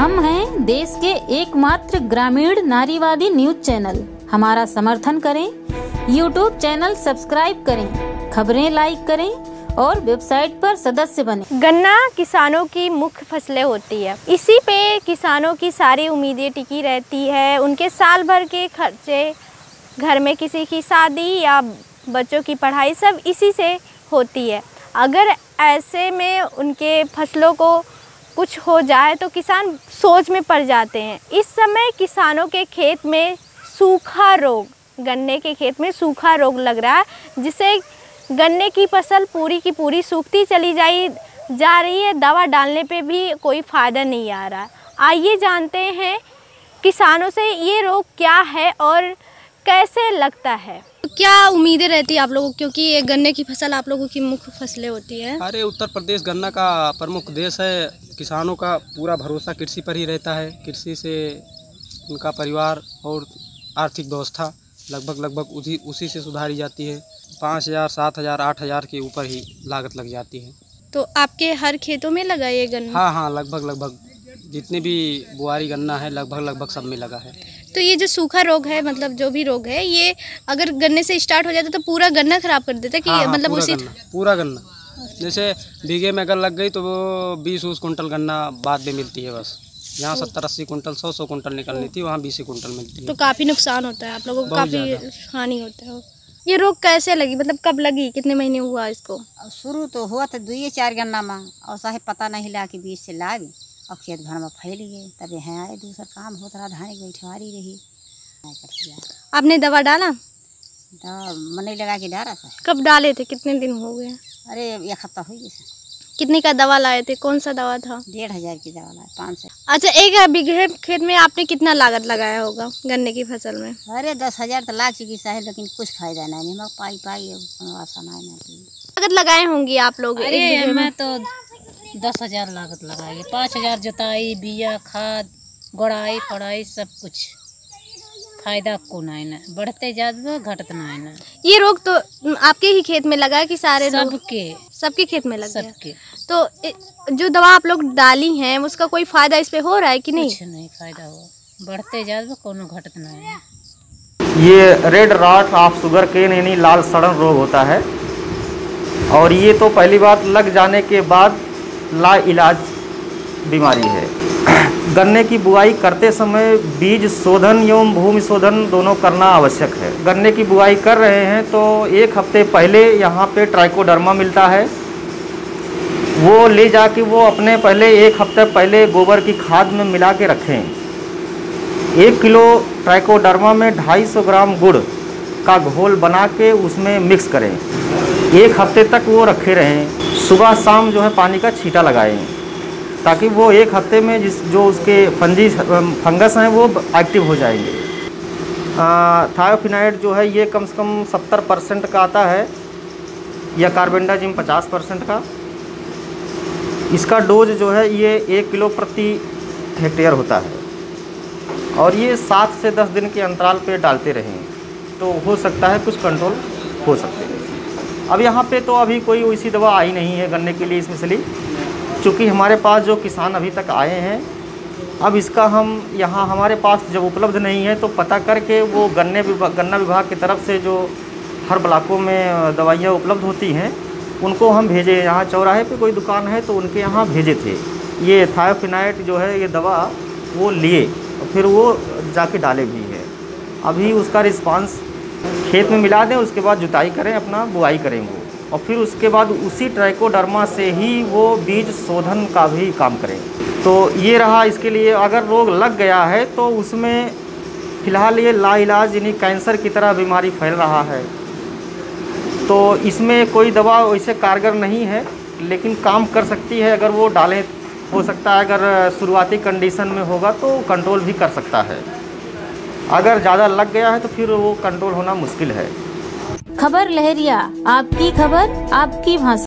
हम हैं देश के एकमात्र ग्रामीण नारीवादी न्यूज चैनल। हमारा समर्थन करें, यूट्यूब चैनल सब्सक्राइब करें, खबरें लाइक करें और वेबसाइट पर सदस्य बने। गन्ना किसानों की मुख्य फसलें होती है, इसी पे किसानों की सारी उम्मीदें टिकी रहती है। उनके साल भर के खर्चे, घर में किसी की शादी या बच्चों की पढ़ाई, सब इसी से होती है। अगर ऐसे में उनके फसलों को कुछ हो जाए तो किसान सोच में पड़ जाते हैं। इस समय किसानों के खेत में सूखा रोग, गन्ने के खेत में सूखा रोग लग रहा है, जिससे गन्ने की फसल पूरी की पूरी सूखती चली जा रही है। दवा डालने पे भी कोई फ़ायदा नहीं आ रहा। आइए जानते हैं किसानों से ये रोग क्या है और कैसे लगता है। क्या उम्मीदें रहती है आप लोगों, क्योंकि ये गन्ने की फसल आप लोगों की मुख्य फसलें होती है। अरे उत्तर प्रदेश गन्ना का प्रमुख देश है। किसानों का पूरा भरोसा कृषि पर ही रहता है। कृषि से उनका परिवार और आर्थिक व्यवस्था लगभग उसी से सुधारी जाती है। 5000, 7000, 8000 के ऊपर ही लागत लग जाती है। तो आपके हर खेतों में लगा ये गन्ना? हाँ, लगभग जितने भी बुआरी गन्ना है लगभग सब में लगा है। तो ये जो सूखा रोग है, मतलब जो भी रोग है, ये अगर गन्ने से स्टार्ट हो जाता तो पूरा गन्ना खराब कर देता कि मतलब उसी पूरा गन्ना जैसे बीघे में अगर लग गई तो वो 20-20 कुंटल गन्ना बाद में मिलती है। बस यहाँ 70-80 कुंटल, 100 कुंटल निकलनी थी, वहाँ 20 कुंटल मिलती है। तो काफ़ी नुकसान होता है आप लोगों को, काफ़ी हानि होता है। ये रोग कैसे लगी, मतलब कब लगी, कितने महीने हुआ इसको? शुरू तो हुआ था 2-4 गन्ना मांग और साहब पता नहीं ला के बीज से ला भी और खेत भर में फैल गए। तब यहाँ आए, दूसरा काम होता रहा, धान बैठवारी रही। आपने दवा डाला? दवा मने लगा के डाला था। कब डाले थे, कितने दिन हो गए? अरे 1 हफ्ता हो गया सर। कितने का दवा लाए थे, कौन सा दवा था? 1500 की दवा लाए, 500। अच्छा, एक बीघे खेत में आपने कितना लागत लगाया होगा गन्ने की फसल में? अरे 10,000 तो लाग चुकी साहब, लेकिन कुछ फायदा नहीं, पाई लागत लगाए होंगी आप लोग? तो 10,000 लागत लगाई, 5,000 जोताई, बिया, खाद, गोड़ाई, फड़ाई, सब कुछ। फायदा को नहीं ना, बढ़ते ज्यादा घटते नहीं ना। ये रोग तो आपके ही खेत में लगा है कि सारे सबके खेत में लगा है? तो जो दवा आप लोग डाली हैं उसका कोई फायदा इस पे हो रहा है कि नहीं? कुछ नहीं फायदा हो, बढ़ते ज्यादा कोनो घटते नहीं। ये red rot of sugar cane यानी लाल सड़न रोग होता है और ये तो पहली बात लग जाने के बाद लाइलाज बीमारी है। गन्ने की बुआई करते समय बीज शोधन एवं भूमि शोधन दोनों करना आवश्यक है। गन्ने की बुआई कर रहे हैं तो 1 हफ्ते पहले यहाँ पे ट्राइकोडर्मा मिलता है, वो ले जाके वो अपने पहले 1 हफ्ते पहले गोबर की खाद में मिला के रखें। 1 किलो ट्राइकोडर्मा में 250 ग्राम गुड़ का घोल बना के उसमें मिक्स करें। 1 हफ्ते तक वो रखे रहें। सुबह शाम जो है पानी का छींटा लगाएं ताकि वो 1 हफ्ते में जो उसके फंगस हैं वो एक्टिव हो जाएंगे। थायोफिनाइड जो है ये कम से कम 70% का आता है या कार्बेंडाजिम 50% का। इसका डोज जो है ये 1 किलो प्रति हेक्टेयर होता है और ये 7 से 10 दिन के अंतराल पे डालते रहें तो हो सकता है कुछ कंट्रोल हो सकते हैं। अब यहाँ पे तो अभी कोई वैसी दवा आई नहीं है गन्ने के लिए स्पेशली, चूँकि हमारे पास जो किसान अभी तक आए हैं, अब इसका हम यहाँ हमारे पास जब उपलब्ध नहीं है तो पता करके वो गन्ना विभाग की तरफ से जो हर ब्लॉकों में दवाइयाँ उपलब्ध होती हैं उनको हम भेजे। यहाँ चौराहे पे कोई दुकान है तो उनके यहाँ भेजे थे। ये थायोफिनाइट जो है ये दवा वो लिए फिर वो जाके डाले भी है। अभी उसका रिस्पांस खेत में मिला दें, उसके बाद जुताई करें, अपना बुआई करेंगे और फिर उसके बाद उसी ट्राइकोडर्मा से ही वो बीज शोधन का भी काम करें। तो ये रहा इसके लिए। अगर रोग लग गया है तो उसमें फ़िलहाल ये लाइलाज यानी कैंसर की तरह बीमारी फैल रहा है, तो इसमें कोई दवा वैसे कारगर नहीं है लेकिन काम कर सकती है। अगर वो डालें, हो सकता है अगर शुरुआती कंडीशन में होगा तो कंट्रोल भी कर सकता है, अगर ज़्यादा लग गया है तो फिर वो कंट्रोल होना मुश्किल है। खबर लहरिया, आपकी खबर आपकी भाषा।